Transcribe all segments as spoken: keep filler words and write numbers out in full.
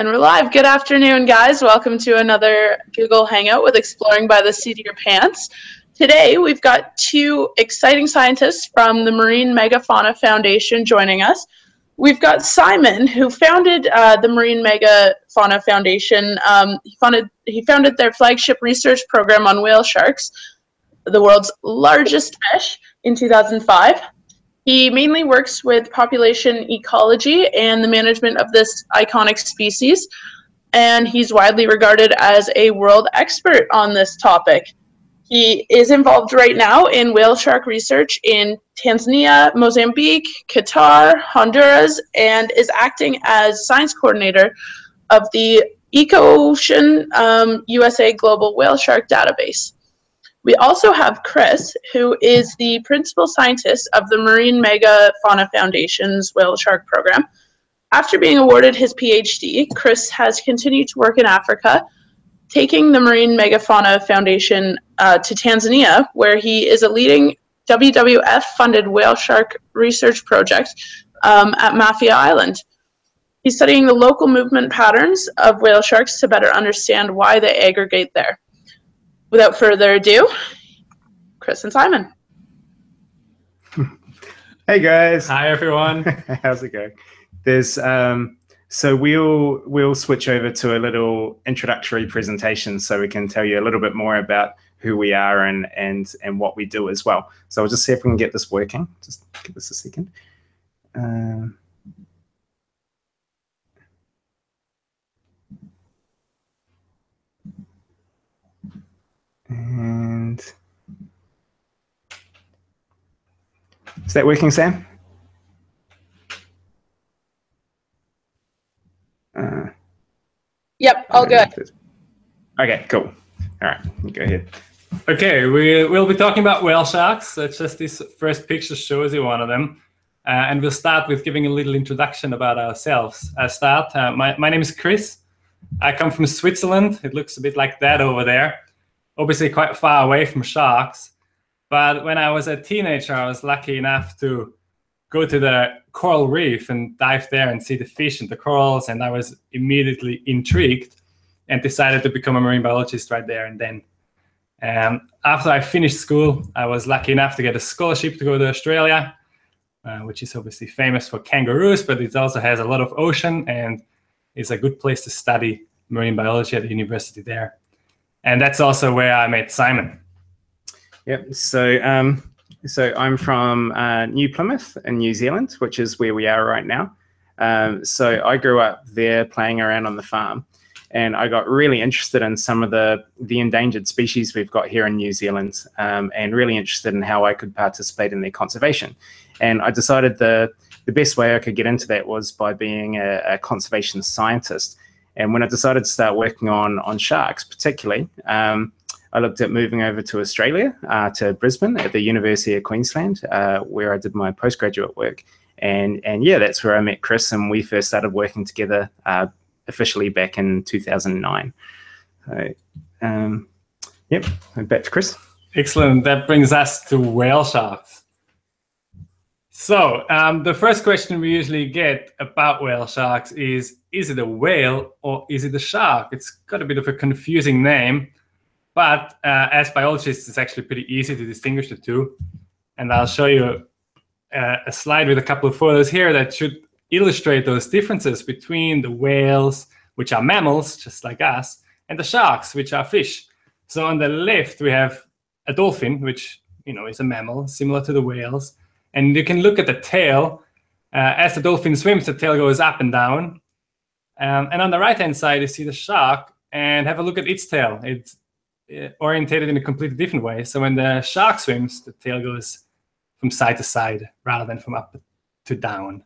And we're live. Good afternoon, guys. Welcome to another Google Hangout with Exploring by the Seat of Your Pants. Today, we've got two exciting scientists from the Marine Megafauna Foundation joining us. We've got Simon, who founded uh, the Marine Megafauna Foundation. Um, he, founded, he founded their flagship research program on whale sharks, the world's largest fish, in two thousand five. He mainly works with population ecology and the management of this iconic species, and he's widely regarded as a world expert on this topic. He is involved right now in whale shark research in Tanzania, Mozambique, Qatar, Honduras, and is acting as science coordinator of the Eco-Ocean um, U S A Global Whale Shark Database. We also have Chris, who is the principal scientist of the Marine Megafauna Foundation's whale shark program. After being awarded his PhD, Chris has continued to work in Africa, taking the Marine Megafauna Foundation uh, to Tanzania, where he is a leading W W F-funded whale shark research project um, at Mafia Island. He's studying the local movement patterns of whale sharks to better understand why they aggregate there. Without further ado, Chris and Simon. Hey, guys. Hi, everyone. How's it going? There's... Um... So we'll we'll switch over to a little introductory presentation so we can tell you a little bit more about who we are and and and what we do as well. So I'll just see if we can get this working. Just give us a second. Um, and is that working, Sam? Uh, yep, all good. Okay, cool. All right, go ahead. Okay, we, we'll be talking about whale sharks. That's just this first picture shows you one of them. Uh, and we'll start with giving a little introduction about ourselves. I'll start. Uh, my, my name is Chris. I come from Switzerland. It looks a bit like that over there. Obviously quite far away from sharks. But when I was a teenager, I was lucky enough to go to the coral reef and dive there and see the fish and the corals, and I was immediately intrigued and decided to become a marine biologist right there and then. Um, after I finished school, I was lucky enough to get a scholarship to go to Australia, uh, which is obviously famous for kangaroos, but it also has a lot of ocean and is a good place to study marine biology at the university there. And that's also where I met Simon. Yep, so um So I'm from uh, New Plymouth in New Zealand, which is where we are right now. Um, so I grew up there playing around on the farm, and I got really interested in some of the, the endangered species we've got here in New Zealand, um, and really interested in how I could participate in their conservation. And I decided the, the best way I could get into that was by being a, a conservation scientist. And when I decided to start working on, on sharks particularly, um, I looked at moving over to Australia, uh, to Brisbane at the University of Queensland, uh, where I did my postgraduate work. And, and yeah, that's where I met Chris, and we first started working together uh, officially back in two thousand nine. So, um, yep, back to Chris. Excellent. That brings us to whale sharks. So um, the first question we usually get about whale sharks is, is it a whale or is it a shark? It's got a bit of a confusing name. But uh, as biologists, it's actually pretty easy to distinguish the two. And I'll show you a, a slide with a couple of photos here that should illustrate those differences between the whales, which are mammals, just like us, and the sharks, which are fish. So on the left, we have a dolphin, which you know is a mammal, similar to the whales. And you can look at the tail. Uh, as the dolphin swims, the tail goes up and down. Um, and on the right-hand side, you see the shark. And have a look at its tail. It's orientated in a completely different way. So when the shark swims, the tail goes from side to side rather than from up to down.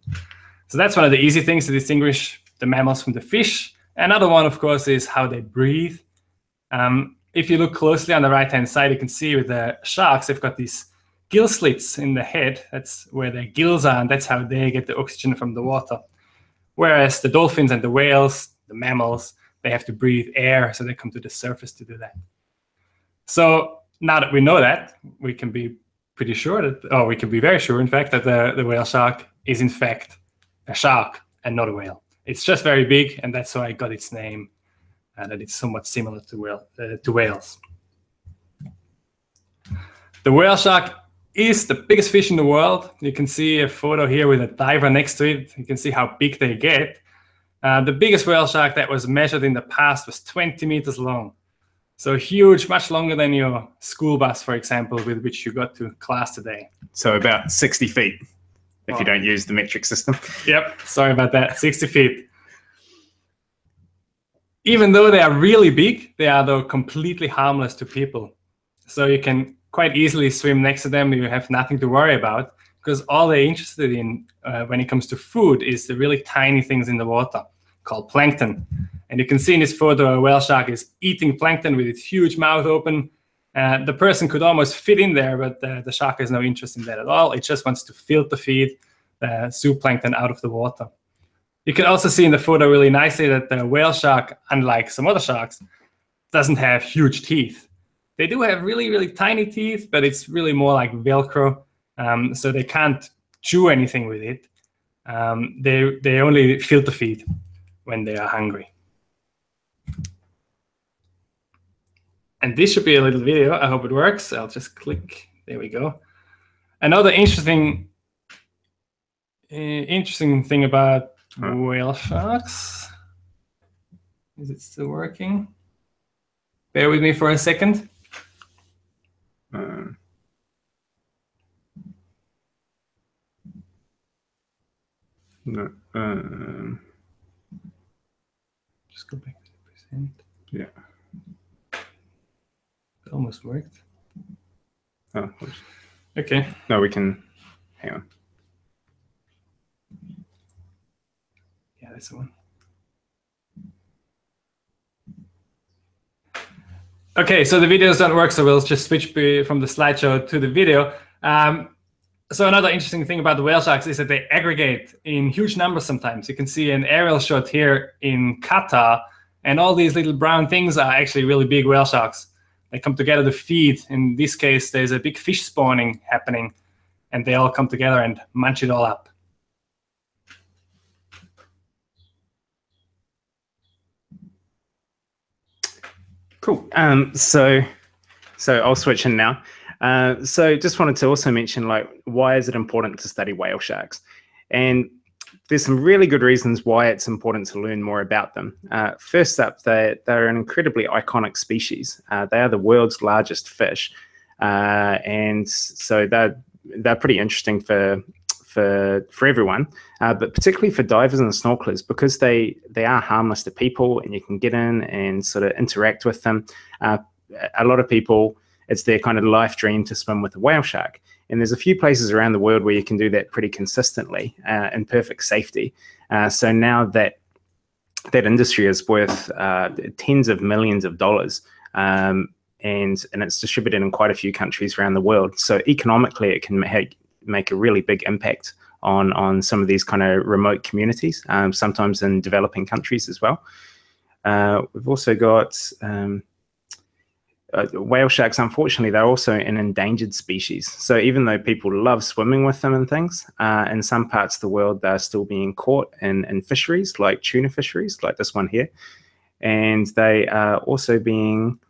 So that's one of the easy things to distinguish the mammals from the fish. Another one, of course, is how they breathe. Um, if you look closely on the right-hand side, you can see with the sharks, they've got these gill slits in the head. That's where their gills are, and that's how they get the oxygen from the water. Whereas the dolphins and the whales, the mammals, they have to breathe air, so they come to the surface to do that. So now that we know that, we can be pretty sure that, or we can be very sure, in fact, that the, the whale shark is in fact a shark and not a whale. It's just very big, and that's how I got its name, and that it's somewhat similar to, whale, uh, to whales. The whale shark is the biggest fish in the world. You can see a photo here with a diver next to it. You can see how big they get. Uh, the biggest whale shark that was measured in the past was twenty meters long. So huge, much longer than your school bus, for example, with which you got to class today. So about sixty feet, if oh. you don't use the metric system. Yep, sorry about that, sixty feet. Even though they are really big, they are, though, completely harmless to people. So you can quite easily swim next to them. You have nothing to worry about, because all they're interested in uh, when it comes to food is the really tiny things in the water called plankton. And you can see in this photo a whale shark is eating plankton with its huge mouth open. Uh, the person could almost fit in there, but uh, the shark has no interest in that at all. It just wants to filter feed the zooplankton out of the water. You can also see in the photo really nicely that the whale shark, unlike some other sharks, doesn't have huge teeth. They do have really, really tiny teeth, but it's really more like Velcro, um, so they can't chew anything with it. Um, they, they only filter feed when they are hungry. And this should be a little video. I hope it works. I'll just click. There we go. Another interesting, uh, interesting thing about huh. whale sharks. Is it still working? Bear with me for a second. Uh. No. Uh. Just go back to the percent. Yeah. It almost worked. Oh, oops. Okay. No, we can hang on. Yeah, that's the one. Okay, so the videos don't work, so we'll just switch from the slideshow to the video. Um, so another interesting thing about the whale sharks is that they aggregate in huge numbers sometimes. You can see an aerial shot here in Qatar, and all these little brown things are actually really big whale sharks. They come together to feed. In this case, there's a big fish spawning happening, and they all come together and munch it all up. Cool. Um, so, so I'll switch in now. Uh, so just wanted to also mention, like, why is it important to study whale sharks? And there's some really good reasons why it's important to learn more about them. Uh, first up, they're, they're an incredibly iconic species. Uh, they are the world's largest fish. Uh, and so they're, they're pretty interesting for, for, for everyone, uh, but particularly for divers and snorkelers, because they, they are harmless to people, and you can get in and sort of interact with them. Uh, a lot of people, it's their kind of life dream to swim with a whale shark. And there's a few places around the world where you can do that pretty consistently uh, in perfect safety. Uh, so now that that industry is worth uh, tens of millions of dollars, um, and and it's distributed in quite a few countries around the world. So economically, it can make make a really big impact on on some of these kind of remote communities, um, sometimes in developing countries as well. Uh, we've also got. Um, Uh, whale sharks, unfortunately, they're also an endangered species. So even though people love swimming with them and things, uh, in some parts of the world, they're still being caught in, in fisheries, like tuna fisheries, like this one here. And they are also being,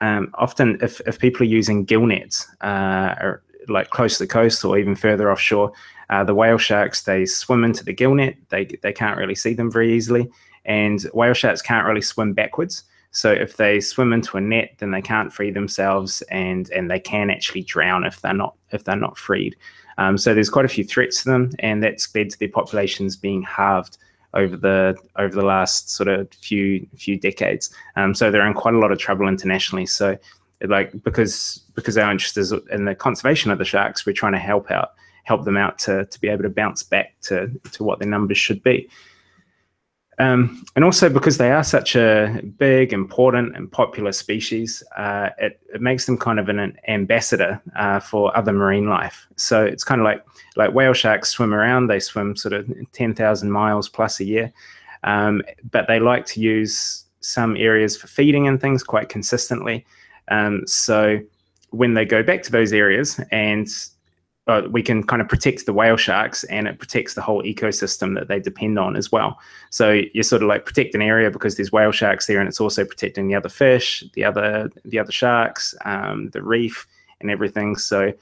um, often if, if people are using gill nets, uh, or like close to the coast or even further offshore, uh, the whale sharks, they swim into the gill net. They, they can't really see them very easily. And whale sharks can't really swim backwards. So if they swim into a net, then they can't free themselves, and and they can actually drown if they're not if they're not freed. Um, so there's quite a few threats to them, and that's led to their populations being halved over the over the last sort of few few decades. Um, so they're in quite a lot of trouble internationally. So, like, because because our interest is in the conservation of the sharks, we're trying to help out help them out to to be able to bounce back to to what their numbers should be. Um, and also because they are such a big, important and popular species, uh, it, it makes them kind of an, an ambassador uh, for other marine life. So it's kind of like like whale sharks swim around. They swim sort of ten thousand miles plus a year, um, but they like to use some areas for feeding and things quite consistently. Um, so when they go back to those areas and uh, we can kind of protect the whale sharks, and it protects the whole ecosystem that they depend on as well. So you sort of like protect an area because there's whale sharks there, and it's also protecting the other fish, the other the other sharks, um, the reef, and everything. So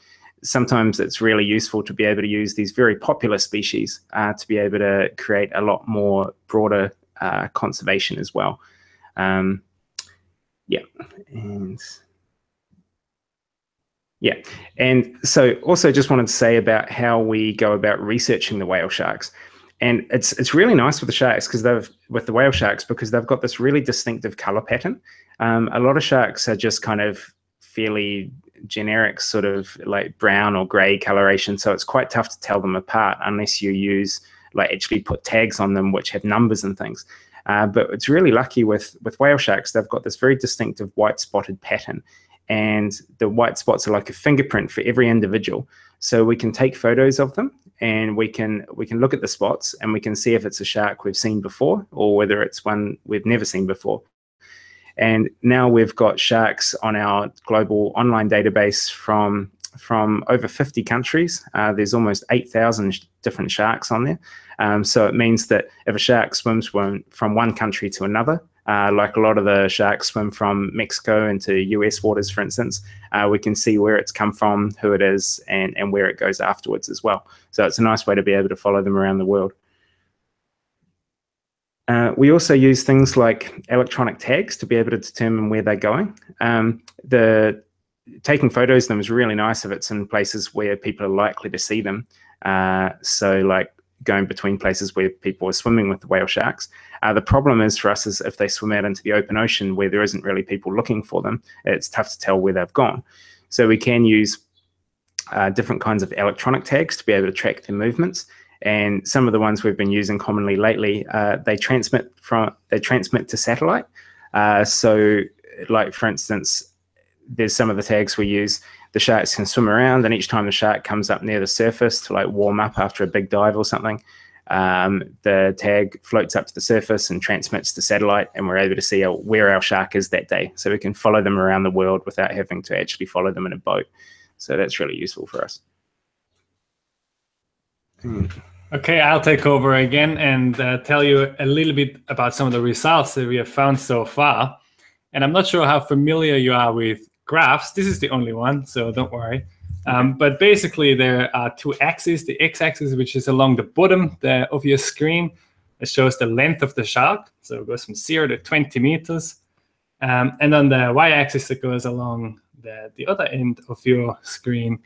sometimes it's really useful to be able to use these very popular species uh, to be able to create a lot more broader uh, conservation as well. Um, yeah, and yeah, and so also just wanted to say about how we go about researching the whale sharks, and it's it's really nice with the sharks because they've with the whale sharks because they've got this really distinctive color pattern. Um, a lot of sharks are just kind of fairly generic sort of like brown or gray coloration, so it's quite tough to tell them apart unless you use like actually put tags on them which have numbers and things. Uh, but it's really lucky with with whale sharks, they've got this very distinctive white spotted pattern, and the white spots are like a fingerprint for every individual. So we can take photos of them, and we can we can look at the spots, and we can see if it's a shark we've seen before or whether it's one we've never seen before. And now we've got sharks on our global online database from from over fifty countries. Uh, there's almost eight thousand different sharks on there. Um, so it means that if a shark swims from, from one country to another, uh, like a lot of the sharks swim from Mexico into U S waters, for instance, uh, we can see where it's come from, who it is, and, and where it goes afterwards as well. So it's a nice way to be able to follow them around the world. Uh, we also use things like electronic tags to be able to determine where they're going. Um, the taking photos of them is really nice if it's in places where people are likely to see them. Uh, so like going between places where people are swimming with the whale sharks. Uh, the problem is for us is if they swim out into the open ocean where there isn't really people looking for them, it's tough to tell where they've gone. So we can use uh, different kinds of electronic tags to be able to track their movements. And some of the ones we've been using commonly lately, uh, they transmit from they transmit to satellite. Uh, so, like for instance, there's some of the tags we use. The sharks can swim around, and each time the shark comes up near the surface to like warm up after a big dive or something, um, the tag floats up to the surface and transmits to satellite, and we're able to see where our shark is that day. So we can follow them around the world without having to actually follow them in a boat. So that's really useful for us. Hmm. Okay, I'll take over again and uh, tell you a little bit about some of the results that we have found so far. And I'm not sure how familiar you are with graphs. This is the only one, so don't worry. Um, okay. But basically, there are two axes. The x-axis, which is along the bottom the, of your screen, it shows the length of the shark. So it goes from zero to twenty meters. Um, and on the y-axis, it goes along the, the other end of your screen.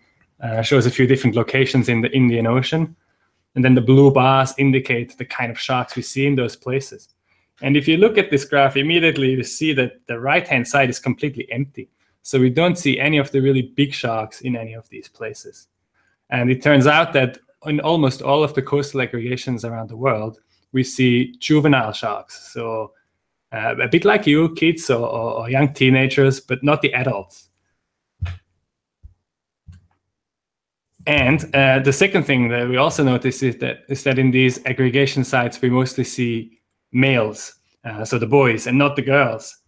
Uh, shows a few different locations in the Indian Ocean. And then the blue bars indicate the kind of sharks we see in those places. And if you look at this graph, immediately you see that the right-hand side is completely empty. So we don't see any of the really big sharks in any of these places. And it turns out that in almost all of the coastal aggregations around the world, we see juvenile sharks. So uh, a bit like you, kids or, or, or young teenagers, but not the adults. And uh, the second thing that we also notice is that, is that in these aggregation sites, we mostly see males, uh, so the boys and not the girls.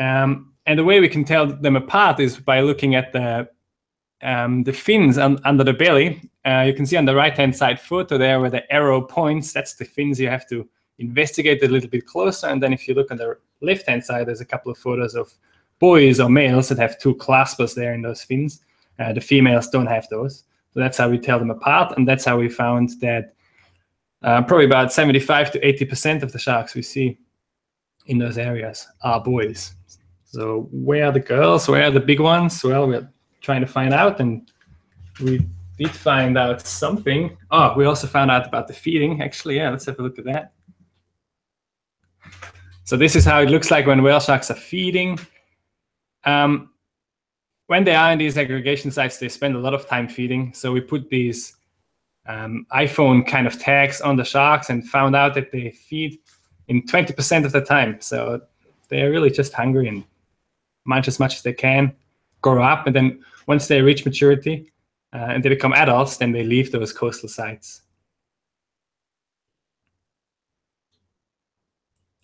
Um, and the way we can tell them apart is by looking at the, um, the fins un under the belly. Uh, you can see on the right-hand side photo there where the arrow points, that's the fins. You have to investigate a little bit closer. And then if you look on the left-hand side, there's a couple of photos of boys or males that have two claspers there in those fins. Uh, the females don't have those. So that's how we tell them apart, and that's how we found that uh, probably about seventy-five to eighty percent of the sharks we see in those areas are boys. So where are the girls? Where are the big ones? Well, we're trying to find out, and we did find out something. Oh, we also found out about the feeding, actually. Yeah, let's have a look at that. So this is how it looks like when whale sharks are feeding. Um, When they are in these aggregation sites, they spend a lot of time feeding. So we put these um, iPhone kind of tags on the sharks and found out that they feed in twenty percent of the time. So they're really just hungry and munch as much as they can, grow up. And then once they reach maturity uh, and they become adults, then they leave those coastal sites.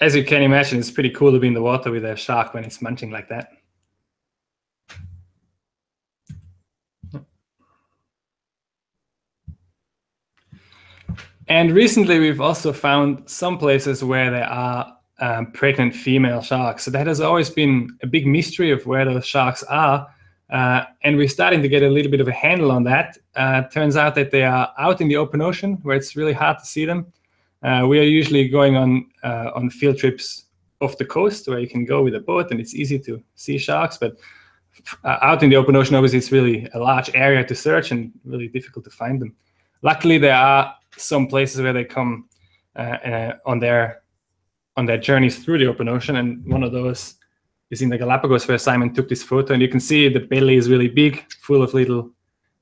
As you can imagine, it's pretty cool to be in the water with a shark when it's munching like that. And recently, we've also found some places where there are um, pregnant female sharks. So that has always been a big mystery of where those sharks are. Uh, and we're starting to get a little bit of a handle on that. Uh, turns out that they are out in the open ocean where it's really hard to see them. Uh, we are usually going on, uh, on field trips off the coast where you can go with a boat and it's easy to see sharks. But uh, out in the open ocean, obviously, it's really a large area to search and really difficult to find them. Luckily, there are some places where they come uh, uh, on their on their journeys through the open ocean, and one of those is in the Galapagos, where Simon took this photo, and you can see the belly is really big, full of little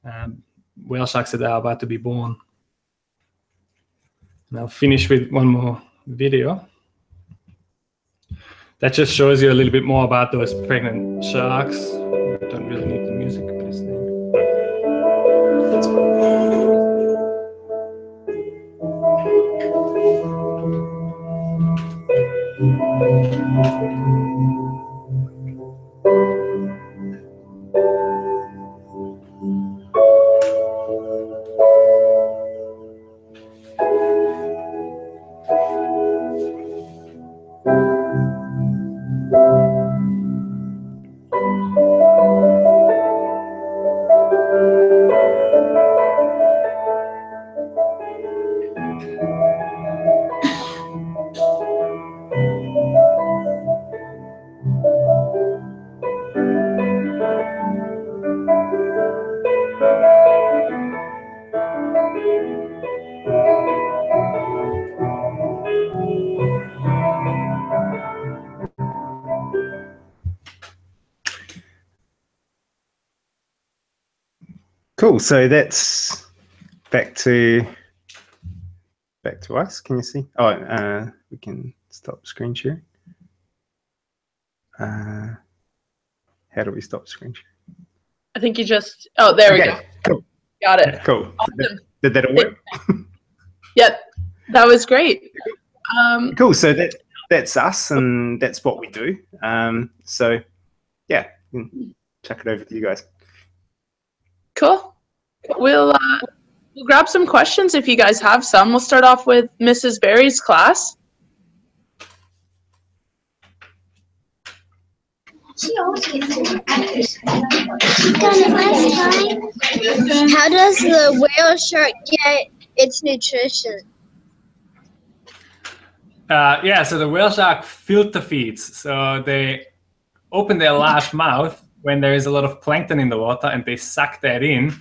um, whale sharks that are about to be born. And I'll finish with one more video. That just shows you a little bit more about those pregnant sharks. I don't really need the music for this thing. That's cool. Cool. So that's back to back to us. Can you see? Oh, uh, we can stop screen share. Uh, how do we stop screen share? I think you just. Oh, there okay. we go. Cool. Got it. Cool. Awesome. Did that all work? Yep, that was great. Um, cool. So that that's us, and that's what we do. Um, so yeah, chuck it over to you guys. Cool. We'll, uh, we'll grab some questions if you guys have some. We'll start off with Missus Berry's class. She always gets it. She got it last time. How does the whale shark get its nutrition? Uh, yeah, so the whale shark filter feeds. So they open their large mouth when there is a lot of plankton in the water, and they suck that in.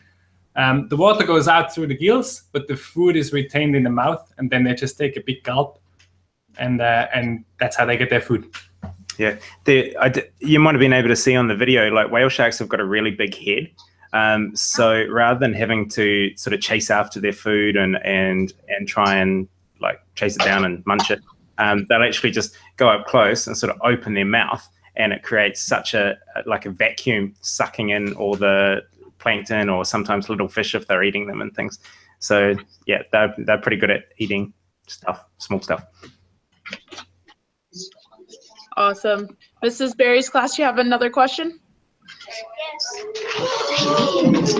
Um, the water goes out through the gills, but the food is retained in the mouth, and then they just take a big gulp, and uh, and that's how they get their food. Yeah, the, I d you might have been able to see on the video, like whale sharks have got a really big head, um, so rather than having to sort of chase after their food and and and try and like chase it down and munch it, um, they'll actually just go up close and sort of open their mouth. And it creates such a like a vacuum, sucking in all the plankton or sometimes little fish if they're eating them and things. So yeah, they're they're pretty good at eating stuff, small stuff. Awesome, Missus Berry's class. You have another question? Yes.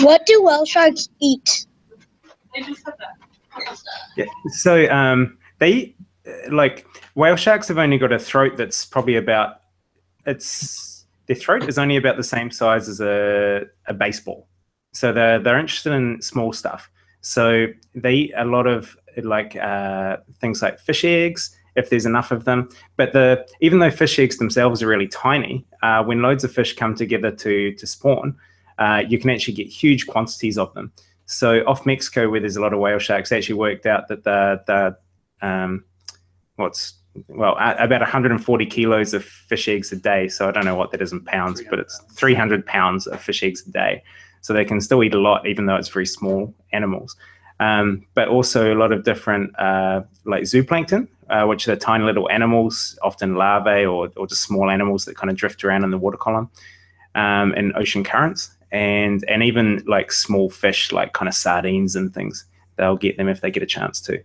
What do whale sharks eat? They just said that. Yeah, so um, they eat, like whale sharks have only got a throat that's probably about it's their throat is only about the same size as a, a baseball. So they're they're interested in small stuff. So they eat a lot of like uh, things like fish eggs if there's enough of them. But the even though fish eggs themselves are really tiny, uh, when loads of fish come together to to spawn, uh, you can actually get huge quantities of them. So off Mexico, where there's a lot of whale sharks, actually worked out that the, the um, what's well about one hundred forty kilos of fish eggs a day. So I don't know what that is in pounds, but it's three hundred pounds of fish eggs a day. So they can still eat a lot, even though it's very small animals. Um, but also a lot of different uh, like zooplankton, uh, which are tiny little animals, often larvae or or just small animals that kind of drift around in the water column um, in ocean currents. And and even like small fish, like kind of sardines and things, they'll get them if they get a chance to.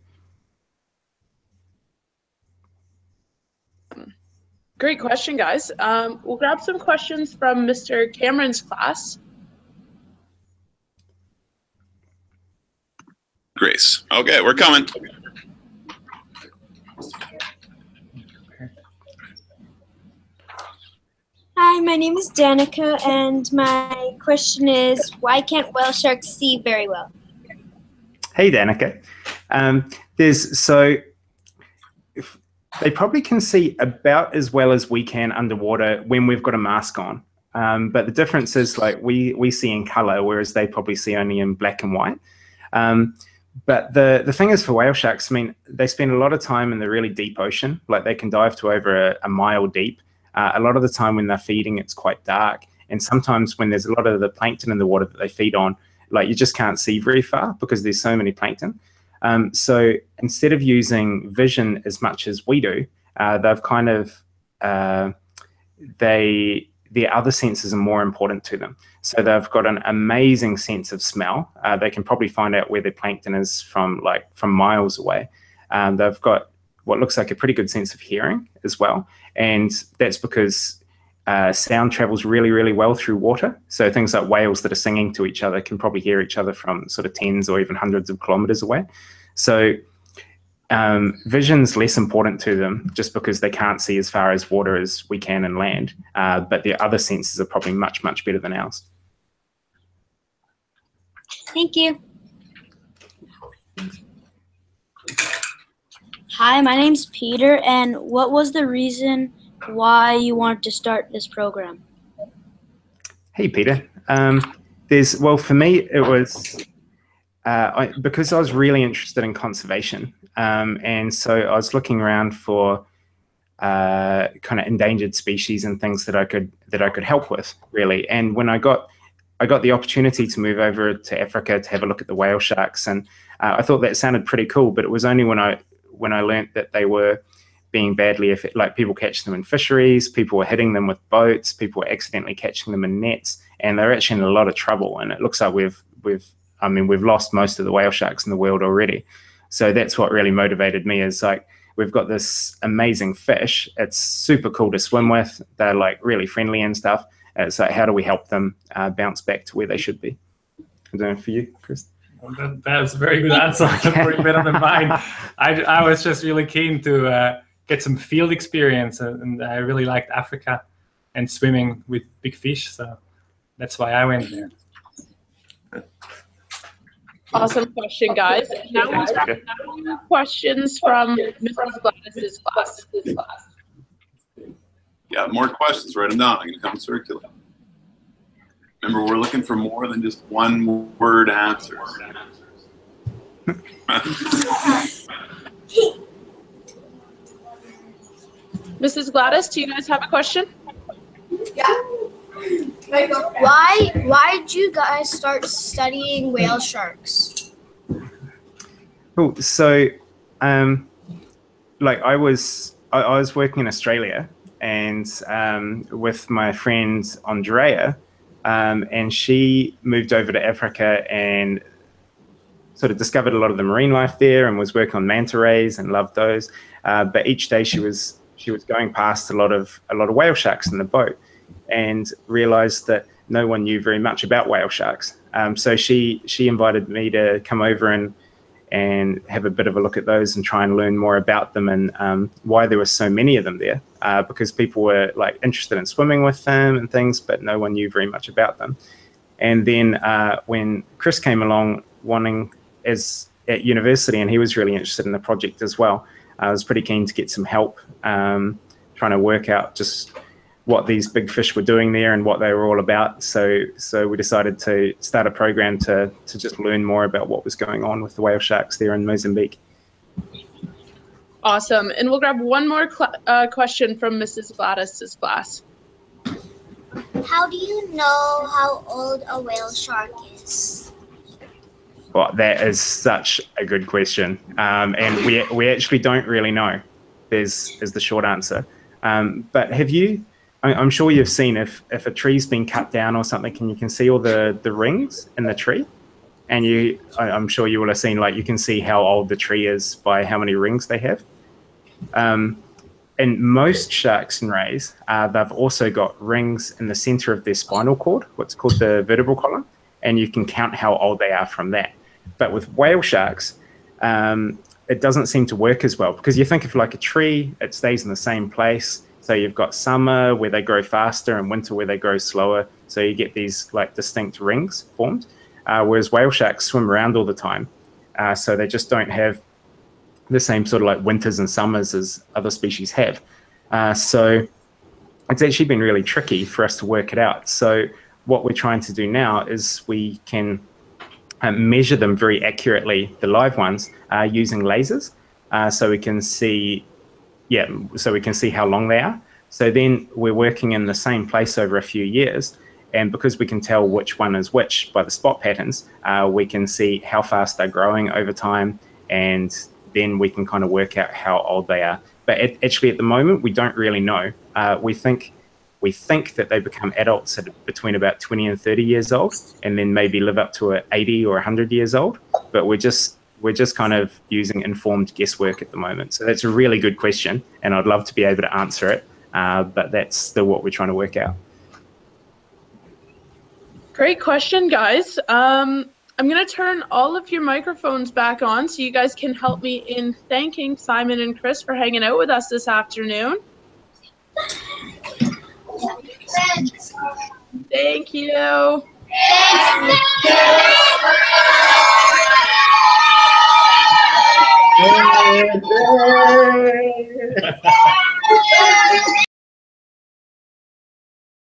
Great question, guys. Um, we'll grab some questions from Mister Cameron's class. decrease. Okay, we're coming. Hi, my name is Danica, and my question is, why can't whale sharks see very well? Hey, Danica. Um, there's so if, they probably can see about as well as we can underwater when we've got a mask on. Um, but the difference is, like, we, we see in color, whereas they probably see only in black and white. Um, but the, the thing is for whale sharks, I mean, they spend a lot of time in the really deep ocean. Like, they can dive to over a, a mile deep. Uh, a lot of the time when they're feeding, it's quite dark. And sometimes when there's a lot of the plankton in the water that they feed on, like, you just can't see very far because there's so many plankton. Um, so instead of using vision as much as we do, uh, they've kind of, uh, they... their other senses are more important to them. So they've got an amazing sense of smell. Uh, they can probably find out where their plankton is from, like, from miles away. Um, they've got what looks like a pretty good sense of hearing as well. And that's because uh, sound travels really, really well through water. So things like whales that are singing to each other can probably hear each other from sort of tens or even hundreds of kilometers away. So Um, vision's less important to them just because they can't see as far as water as we can and land, uh, but their other senses are probably much, much better than ours. Thank you. Hi, my name's Peter, and what was the reason why you wanted to start this program? Hey, Peter. Um, there's, well, for me, it was... Uh, I, because I was really interested in conservation, um, and so I was looking around for uh, kind of endangered species and things that I could that I could help with, really. And when I got I got the opportunity to move over to Africa to have a look at the whale sharks, and uh, I thought that sounded pretty cool. But it was only when I when I learnt that they were being badly affected, like people catch them in fisheries, people were hitting them with boats, people were accidentally catching them in nets, and they're actually in a lot of trouble. And it looks like we've we've I mean, we've lost most of the whale sharks in the world already. So that's what really motivated me, is like, we've got this amazing fish. It's super cool to swim with. They're like really friendly and stuff. It's like, how do we help them uh, bounce back to where they should be? I don't know, for you, Chris? Well, that, that's a very good answer. That's better than mine. I, I was just really keen to uh, get some field experience, and I really liked Africa and swimming with big fish. So that's why I went there. Awesome question, guys. Now we'll have questions from Missus Gladys's class. Yeah, more questions. Write them down. I'm going to come circulate. Remember, we're looking for more than just one word answers. Missus Gladys, do you guys have a question? Yeah. Why why did you guys start studying whale sharks? Oh, so um, like I was I, I was working in Australia, and um, with my friend Andrea, um, and she moved over to Africa and sort of discovered a lot of the marine life there, and was working on manta rays and loved those. Uh, but each day she was she was going past a lot of a lot of whale sharks in the boat, and realized that no one knew very much about whale sharks. Um, so she she invited me to come over and and have a bit of a look at those and try and learn more about them, and um, why there were so many of them there, uh, because people were like interested in swimming with them and things, but no one knew very much about them. And then uh, when Chris came along wanting as at university, and he was really interested in the project as well, I was pretty keen to get some help um, trying to work out just what these big fish were doing there and what they were all about. So so we decided to start a program to, to just learn more about what was going on with the whale sharks there in Mozambique. Awesome. And we'll grab one more uh, question from Missus Gladys's class. How do you know how old a whale shark is? Well, that is such a good question. Um, and we, we actually don't really know, is, is the short answer. Um, but have you... I'm sure you've seen if, if a tree's been cut down or something, and you can see all the, the rings in the tree, and you, I'm sure you will have seen, like, you can see how old the tree is by how many rings they have. Um, and most sharks and rays, uh, they've also got rings in the center of their spinal cord, what's called the vertebral column, and you can count how old they are from that. But with whale sharks, um, it doesn't seem to work as well, because you think of like a tree, it stays in the same place. So you've got summer where they grow faster and winter where they grow slower. So you get these like distinct rings formed, uh, whereas whale sharks swim around all the time. Uh, so they just don't have the same sort of like winters and summers as other species have. Uh, so it's actually been really tricky for us to work it out. So what we're trying to do now is we can uh, measure them very accurately, the live ones, uh, using lasers. Uh, so we can see, yeah, so we can see how long they are. So then we're working in the same place over a few years. And because we can tell which one is which by the spot patterns, uh, we can see how fast they're growing over time, and then we can kind of work out how old they are. But at, actually at the moment, we don't really know. Uh, we think we think that they become adults at between about twenty and thirty years old, and then maybe live up to eighty or a hundred years old. But we're just, we're just kind of using informed guesswork at the moment. So that's a really good question, and I'd love to be able to answer it. Uh, but that's still what we're trying to work out. Great question, guys. Um, I'm going to turn all of your microphones back on so you guys can help me in thanking Simon and Chris for hanging out with us this afternoon. Thank you. Thank you.